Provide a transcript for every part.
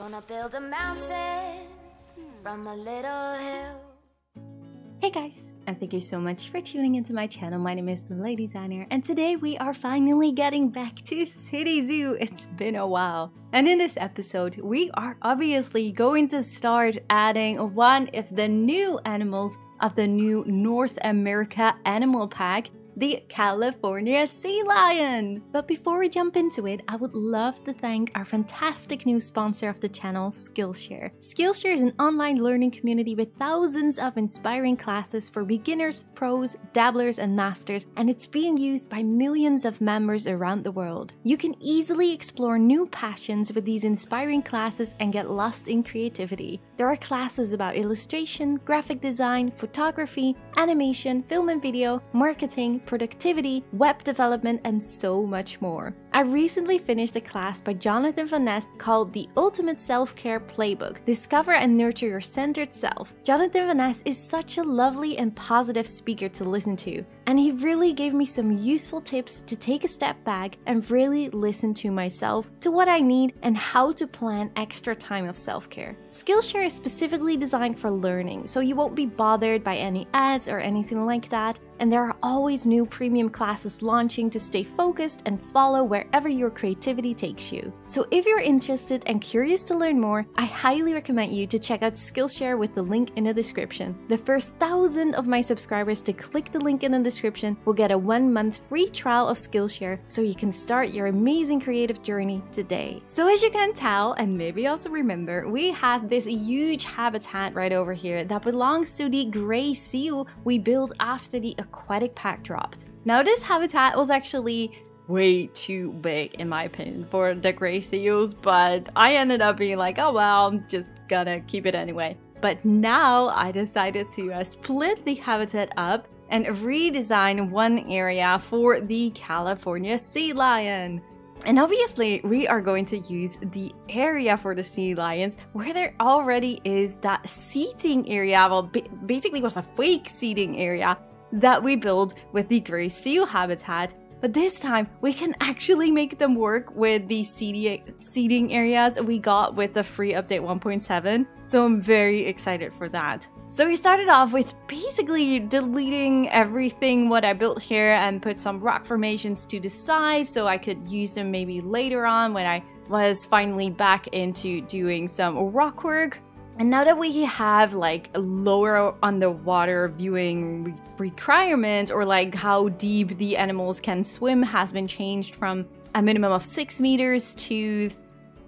Gonna build a mountain from a little hill. Hey guys, and thank you so much for tuning into my channel. My name is DeLadysigner, and today we are finally getting back to City Zoo. It's been a while. And in this episode, we are obviously going to start adding one of the new animals of the new North America Animal Pack, the California Sea Lion. But before we jump into it, I would love to thank our fantastic new sponsor of the channel, Skillshare. Skillshare is an online learning community with thousands of inspiring classes for beginners, pros, dabblers, and masters, and it's being used by millions of members around the world. You can easily explore new passions with these inspiring classes and get lost in creativity. There are classes about illustration, graphic design, photography, animation, film and video, marketing, productivity, web development, and so much more. I recently finished a class by Jonathan Van Ness called The Ultimate Self-Care Playbook: Discover and Nurture Your Centered Self. Jonathan Van Ness is such a lovely and positive speaker to listen to, and he really gave me some useful tips to take a step back and really listen to myself, to what I need, and how to plan extra time of self-care. Skillshare is specifically designed for learning, so you won't be bothered by any ads or anything like that, and there are always new premium classes launching to stay focused and follow wherever your creativity takes you. So if you're interested and curious to learn more, I highly recommend you to check out Skillshare with the link in the description. The first 1,000 of my subscribers to click the link in the description will get a 1-month free trial of Skillshare, so you can start your amazing creative journey today. So as you can tell, and maybe also remember, we have this huge habitat right over here that belongs to the Grey Seal we built after the aquatic pack dropped. Now this habitat was actually way too big in my opinion for the Grey Seals, but I ended up being like, oh well, I'm just gonna keep it anyway. But now I decided to split the habitat up and redesign one area for the California Sea Lion. And obviously we are going to use the area for the sea lions where there already is that seating area, well basically was a fake seating area that we built with the Grey Seal habitat. But this time, we can actually make them work with the seating areas we got with the free update 1.7, so I'm very excited for that. So we started off with basically deleting everything what I built here and put some rock formations to the side so I could use them maybe later on when I was finally back into doing some rock work. And now that we have like a lower underwater viewing requirement, or like how deep the animals can swim has been changed from a minimum of 6 meters to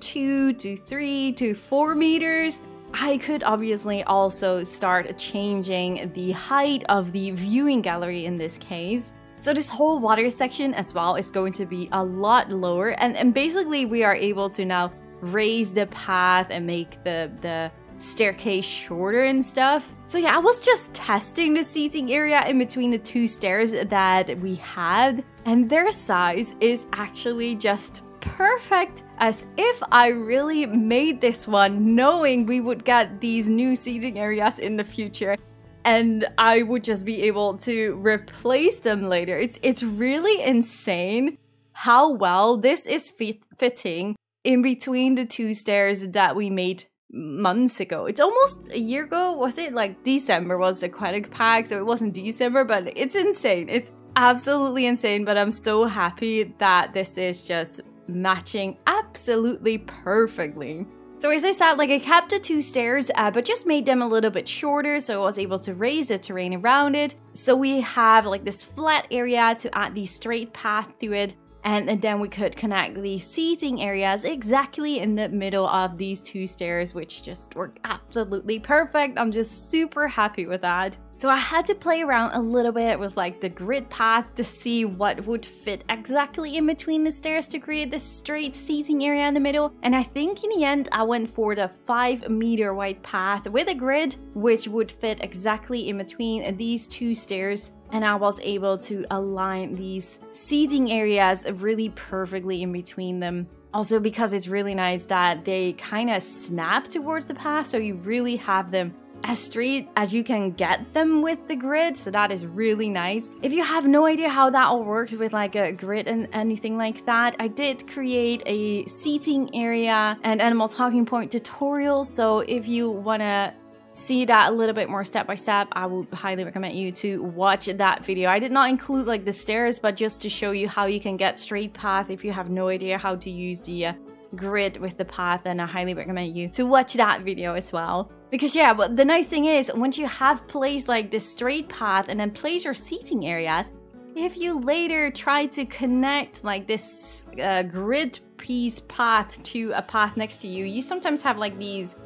2 to 3 to 4 meters, I could obviously also start changing the height of the viewing gallery in this case. So this whole water section as well is going to be a lot lower, and basically we are able to now raise the path and make the staircase shorter and stuff. So yeah, I was just testing the seating area in between the 2 stairs that we had, and their size is actually just perfect, as if I really made this one knowing we would get these new seating areas in the future and I would just be able to replace them later. It's really insane how well this is fitting in between the 2 stairs that we made months ago. It's almost a year ago, was it? Like December was aquatic pack, so it wasn't December, but it's insane. It's absolutely insane, but I'm so happy that this is just matching absolutely perfectly. So as I said, like I kept the 2 stairs, but just made them a little bit shorter so I was able to raise the terrain around it. So we have like this flat area to add the straight path to it, and then we could connect the seating areas exactly in the middle of these 2 stairs, which just worked absolutely perfect. I'm just super happy with that. So I had to play around a little bit with like the grid path to see what would fit exactly in between the stairs to create this straight seating area in the middle. And I think in the end I went for the 5-meter wide path with a grid, which would fit exactly in between these 2 stairs. And I was able to align these seating areas really perfectly in between them. Also because it's really nice that they kind of snap towards the path, so you really have them as straight as you can get them with the grid, so that is really nice. If you have no idea how that all works with like a grid and anything like that, I did create a seating area and animal talking point tutorial, so if you wanna see that a little bit more step by step, I would highly recommend you to watch that video. I did not include like the stairs, but just to show you how you can get straight path if you have no idea how to use the grid with the path, and I highly recommend you to watch that video as well. Because yeah, but the nice thing is, once you have placed like this straight path and then place your seating areas, if you later try to connect like this grid piece path to a path next to you, you sometimes have like these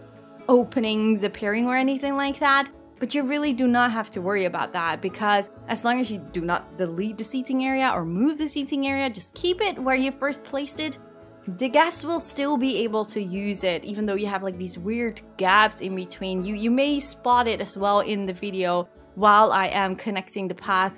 openings appearing or anything like that, but you really do not have to worry about that, because as long as you do not delete the seating area or move the seating area, just keep it where you first placed it, the guests will still be able to use it, even though you have like these weird gaps in between. You may spot it as well in the video while I am connecting the path.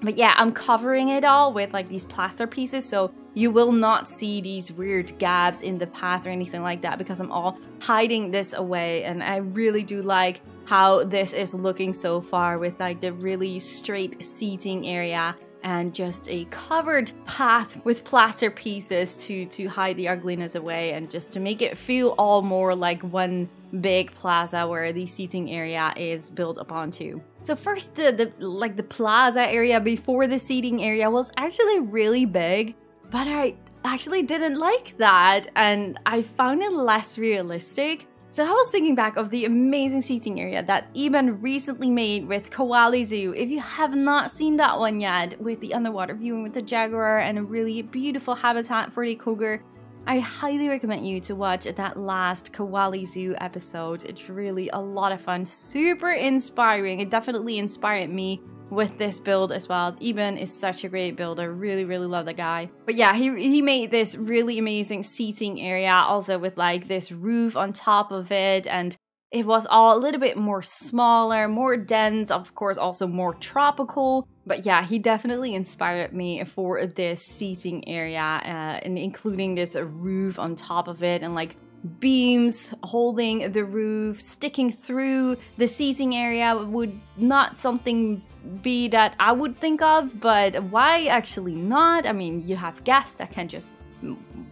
But yeah, I'm covering it all with like these plaster pieces, so you will not see these weird gaps in the path or anything like that, because I'm all hiding this away. And I really do like how this is looking so far with like the really straight seating area and just a covered path with plaster pieces to hide the ugliness away, and just to make it feel all more like one big plaza where the seating area is built upon too. So first, the plaza area before the seating area was actually really big, but I actually didn't like that, and I found it less realistic. So I was thinking back of the amazing seating area that Iban recently made with Kwalee Zoo. If you have not seen that one yet, with the underwater viewing with the jaguar and a really beautiful habitat for the cougar, I highly recommend you to watch that last Kwalee Zoo episode. It's really a lot of fun, super inspiring. It definitely inspired me with this build as well. Iban is such a great builder, really, really love the guy. But yeah, he made this really amazing seating area, also with like this roof on top of it, and it was all a little bit more smaller, more dense, of course, also more tropical. But yeah, he definitely inspired me for this seating area, and including this roof on top of it, and like beams holding the roof, sticking through the seating area would not something be that I would think of, but why actually not? I mean, you have guests that can just,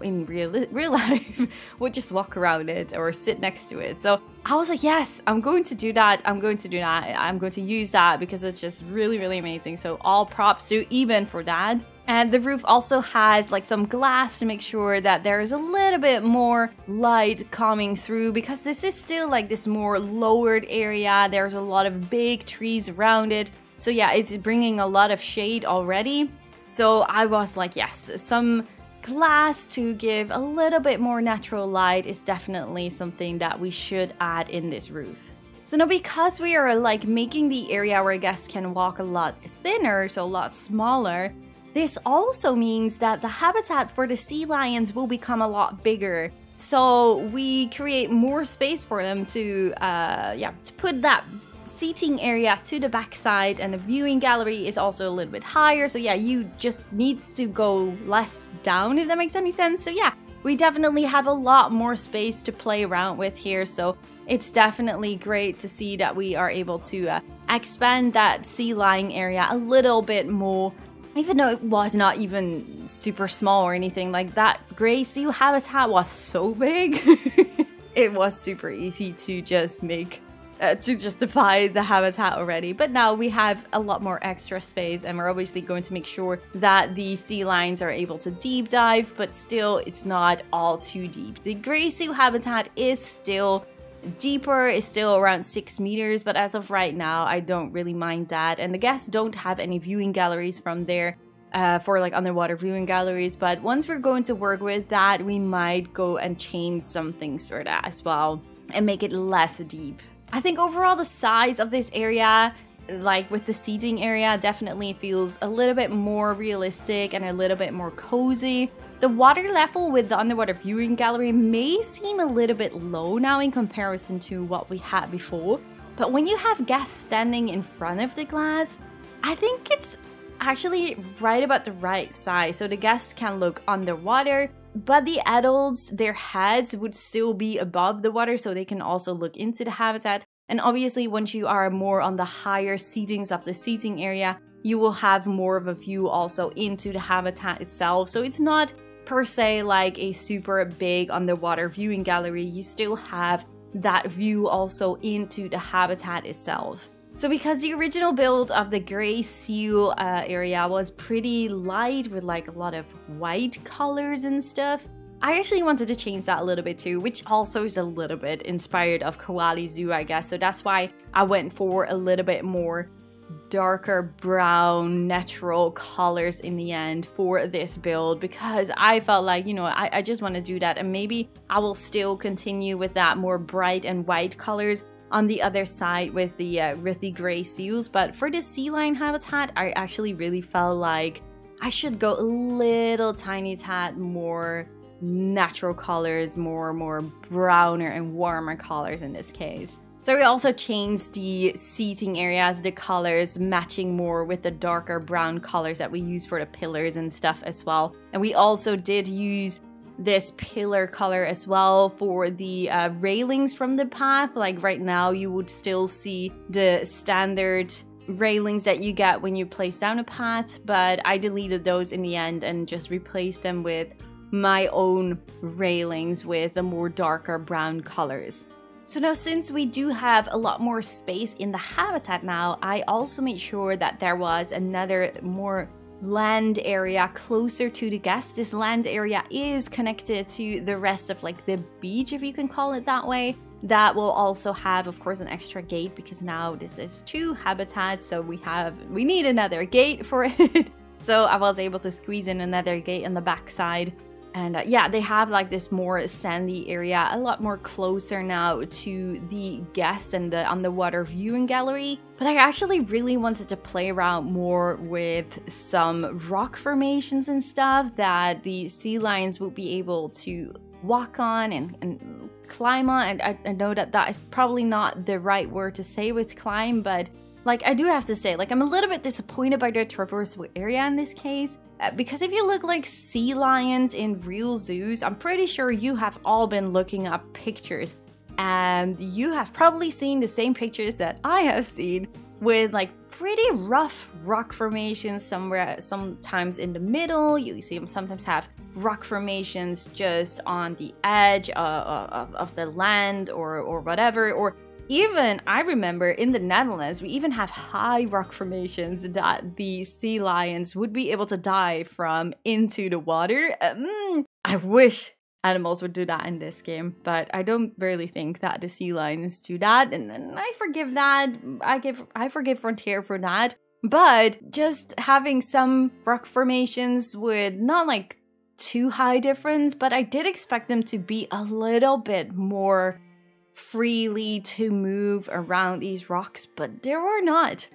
in real life, would just walk around it or sit next to it. So I was like, yes, I'm going to do that. I'm going to do that. I'm going to use that because it's just really, really amazing. So all props to Iban for that. And the roof also has like some glass to make sure that there is a little bit more light coming through, because this is still like this more lowered area. There's a lot of big trees around it. So yeah, it's bringing a lot of shade already. So I was like, yes, some glass to give a little bit more natural light is definitely something that we should add in this roof. So now, because we are like making the area where guests can walk a lot thinner, so a lot smaller, this also means that the habitat for the sea lions will become a lot bigger. So we create more space for them to put that seating area to the backside, and the viewing gallery is also a little bit higher. So yeah, you just need to go less down, if that makes any sense. So yeah, we definitely have a lot more space to play around with here. So it's definitely great to see that we are able to expand that sea lion area a little bit more. Even though it was not even super small or anything like that, Grey Seal habitat was so big, it was super easy to just make, to justify the habitat already. But now we have a lot more extra space, and we're obviously going to make sure that the sea lions are able to deep dive, but still it's not all too deep. The Grey Seal habitat is still deeper, is still around 6 meters, but as of right now I don't really mind that, and the guests don't have any viewing galleries from there for like underwater viewing galleries. But once we're going to work with that, we might go and change some things for that as well and make it less deep. I think overall the size of this area, like with the seating area, definitely feels a little bit more realistic and a little bit more cozy. The water level with the underwater viewing gallery may seem a little bit low now in comparison to what we had before, but when you have guests standing in front of the glass, I think it's actually right about the right size, so the guests can look underwater, but the adults, their heads would still be above the water, so they can also look into the habitat. And obviously once you are more on the higher seatings of the seating area, you will have more of a view also into the habitat itself. So it's not per se like a super big underwater viewing gallery, you still have that view also into the habitat itself. So because the original build of the Grey Seal area was pretty light with like a lot of white colors and stuff, I actually wanted to change that a little bit too, which also is a little bit inspired of Kwalee Zoo, I guess. So that's why I went for a little bit more darker brown natural colors in the end for this build, because I felt like, you know, I just want to do that, and maybe I will still continue with that more bright and white colors on the other side with the Rithy Grey Seals. But for the sea lion habitat, I actually really felt like I should go a little tiny tad more natural colors, more browner and warmer colors in this case. So we also changed the seating areas, the colors matching more with the darker brown colors that we use for the pillars and stuff as well. And we also did use this pillar color as well for the railings from the path. Like right now you would still see the standard railings that you get when you place down a path, but I deleted those in the end and just replaced them with my own railings with the more darker brown colors. So now, since we do have a lot more space in the habitat now, I also made sure that there was another more land area closer to the guests. This land area is connected to the rest of like the beach, if you can call it that way. That will also have, of course, an extra gate, because now this is two habitats, so we need another gate for it. So I was able to squeeze in another gate on the backside. And yeah, they have like this more sandy area, a lot more closer now to the guests and the underwater viewing gallery. But I actually really wanted to play around more with some rock formations and stuff that the sea lions would be able to walk on and climb on. And I know that that is probably not the right word to say with climb, but like I do have to say, like I'm a little bit disappointed by their traversable area in this case. Because if you look like sea lions in real zoos, I'm pretty sure you have all been looking up pictures, and you have probably seen the same pictures that I have seen with like pretty rough rock formations somewhere, sometimes in the middle. You see them sometimes have rock formations just on the edge of the land or whatever. Or even, I remember in the Netherlands, we even have high rock formations that the sea lions would be able to dive from into the water. I wish animals would do that in this game, but I don't really think that the sea lions do that. And I forgive that. I forgive Frontier for that. But just having some rock formations with not like too high difference, but I did expect them to be a little bit more freely to move around these rocks, but they were not,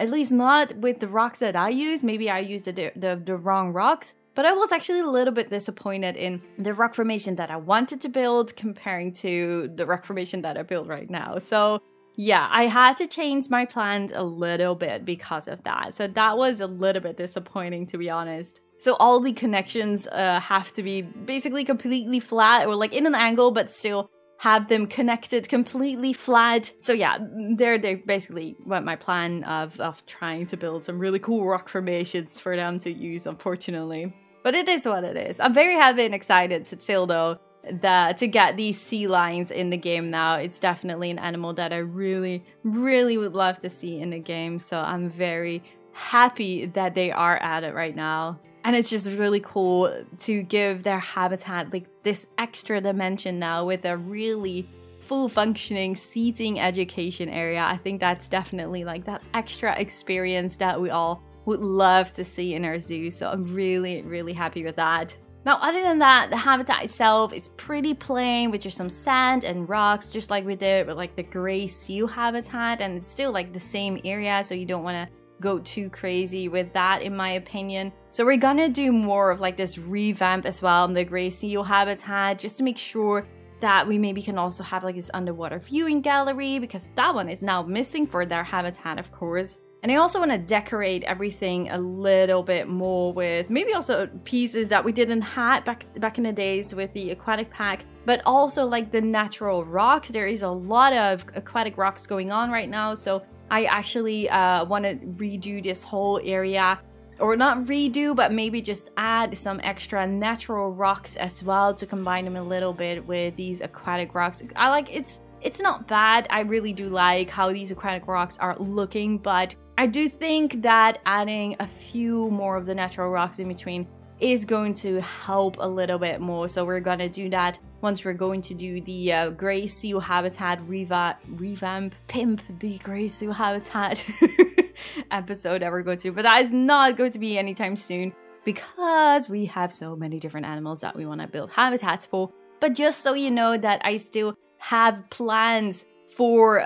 at least not with the rocks that I used. Maybe I used the wrong rocks, but I was actually a little bit disappointed in the rock formation that I wanted to build comparing to the rock formation that I built right now. So yeah, I had to change my plans a little bit because of that. So that was a little bit disappointing, to be honest. So all the connections have to be basically completely flat or like in an angle, but still have them connected completely flat. So yeah, they basically went my plan of trying to build some really cool rock formations for them to use, unfortunately. But it is what it is. I'm very happy and excited still though to get these sea lions in the game now. It's definitely an animal that I really, really would love to see in the game. So I'm very happy that they are at it right now. And it's just really cool to give their habitat like this extra dimension now with a really full functioning seating education area. I think that's definitely like that extra experience that we all would love to see in our zoo. So I'm really, really happy with that. Now, other than that, the habitat itself is pretty plain with just some sand and rocks, just like we did with like the Grey Seal habitat. And it's still like the same area, so you don't want to go too crazy with that, in my opinion. So we're gonna do more of like this revamp as well in the Grey Seal habitat, just to make sure that we maybe can also have like this underwater viewing gallery, because that one is now missing for their habitat, of course. And I also want to decorate everything a little bit more with maybe also pieces that we didn't have back in the days with the aquatic pack, but also like the natural rocks. There is a lot of aquatic rocks going on right now, so I actually want to redo this whole area. Or not redo, but maybe just add some extra natural rocks as well to combine them a little bit with these aquatic rocks. I like it's not bad. I really do like how these aquatic rocks are looking, but I do think that adding a few more of the natural rocks in between is going to help a little bit more. So we're gonna do that once we're going to do the Grey Seal habitat revamp, pimp the Grey Seal habitat episode that we're going to do. But that is not going to be anytime soon because we have so many different animals that we want to build habitats for. But just so you know that I still have plans for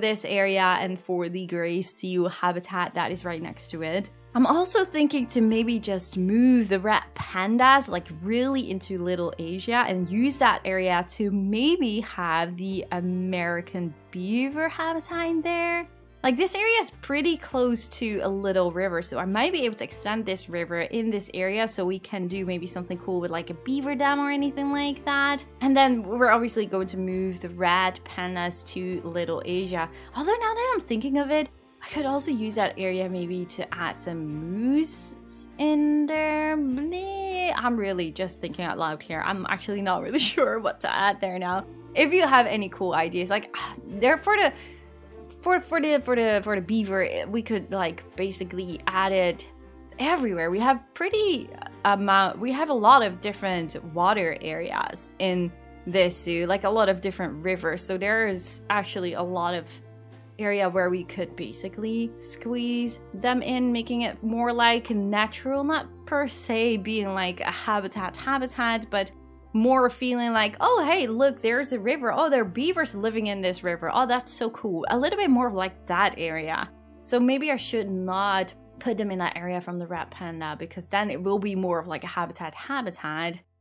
this area and for the Grey Seal habitat that is right next to it. I'm also thinking to maybe just move the red pandas like really into Little Asia and use that area to maybe have the American beaver habitat in there. Like this area is pretty close to a little river, so I might be able to extend this river in this area so we can do maybe something cool with like a beaver dam or anything like that. And then we're obviously going to move the red pandas to Little Asia. Although now that I'm thinking of it, I could also use that area maybe to add some moose in there. I'm really just thinking out loud here. I'm actually not really sure what to add there now. If you have any cool ideas, like there for the beaver, we could like basically add it everywhere. We have a lot of different water areas in this zoo, like a lot of different rivers. So there is actually a lot of area where we could basically squeeze them in, making it more like natural, not per se being like a habitat, but more feeling like, oh hey, look, there's a river, oh there are beavers living in this river, oh that's so cool. A little bit more like that area. So maybe I should not put them in that area from the rat panda, because then it will be more of like a habitat.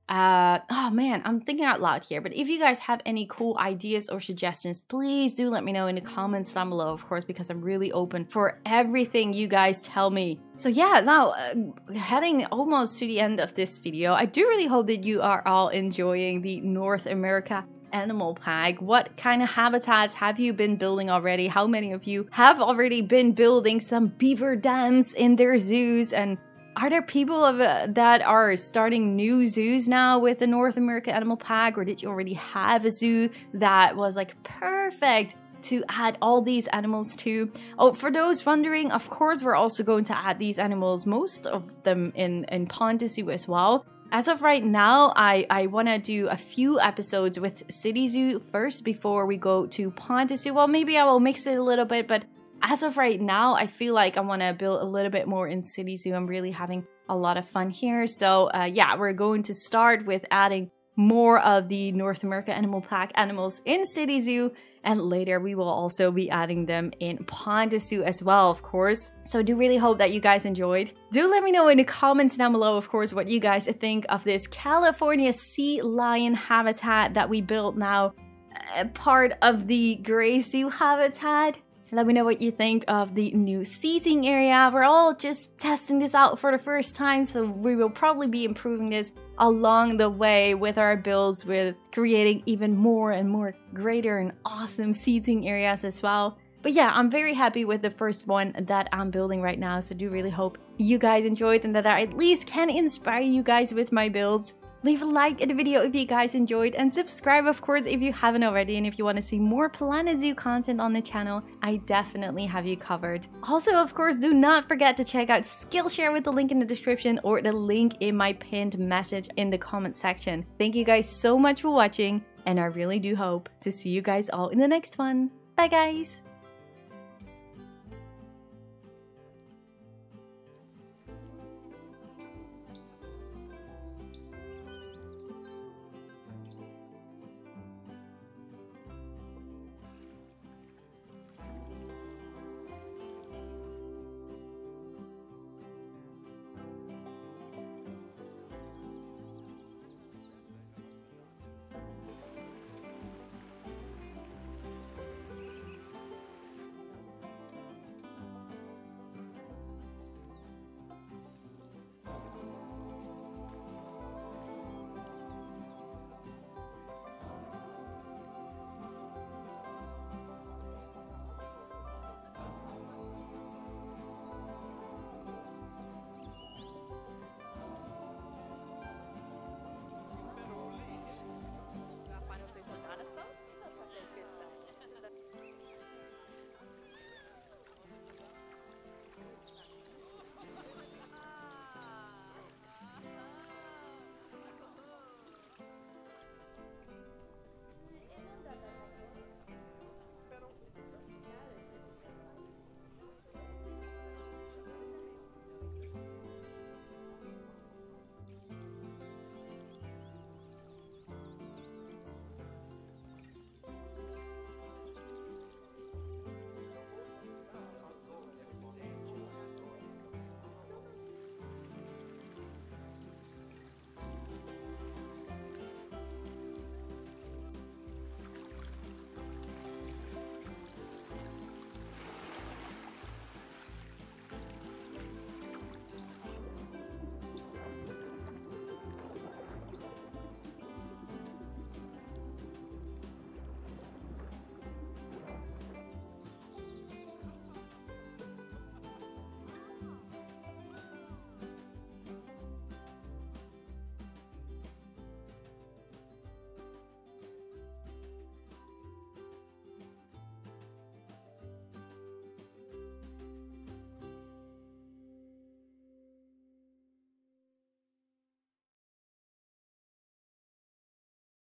Oh man, I'm thinking out loud here, but if you guys have any cool ideas or suggestions, please do let me know in the comments down below, of course, because I'm really open for everything you guys tell me. So yeah, now heading almost to the end of this video, I do really hope that you are all enjoying the North America Animal Pack. What kind of habitats have you been building already? How many of you have already been building some beaver dams in their zoos? And are there people that are starting new zoos now with the North America Animal Pack? Or did you already have a zoo that was like perfect to add all these animals to? Oh, for those wondering, of course, we're also going to add these animals, most of them in Pontissu as well. As of right now, I want to do a few episodes with City Zoo first before we go to Pontissu. Well, maybe I will mix it a little bit, but as of right now, I feel like I want to build a little bit more in City Zoo. I'm really having a lot of fun here. So yeah, we're going to start with adding more of the North America Animal Pack animals in City Zoo. And later we will also be adding them in Pontissu as well, of course. So I do really hope that you guys enjoyed. Do let me know in the comments down below, of course, what you guys think of this California Sea Lion habitat that we built now, part of the Grey Seal habitat. Let me know what you think of the new seating area. We're all just testing this out for the first time, so we will probably be improving this along the way with our builds, with creating even more and more greater and awesome seating areas as well. But yeah, I'm very happy with the first one that I'm building right now, so I do really hope you guys enjoyed and that I at least can inspire you guys with my builds. Leave a like in the video if you guys enjoyed, and subscribe, of course, if you haven't already. And if you want to see more Planet Zoo content on the channel, I definitely have you covered. Also, of course, do not forget to check out Skillshare with the link in the description or the link in my pinned message in the comment section. Thank you guys so much for watching, and I really do hope to see you guys all in the next one. Bye guys!